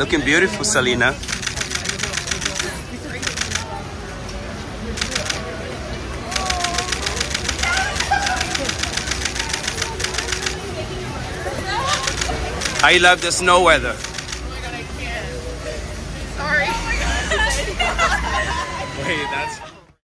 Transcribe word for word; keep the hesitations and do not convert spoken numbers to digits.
Looking beautiful, Selena. I love the snow weather. Oh my god, I can't. Sorry. Wait, that's...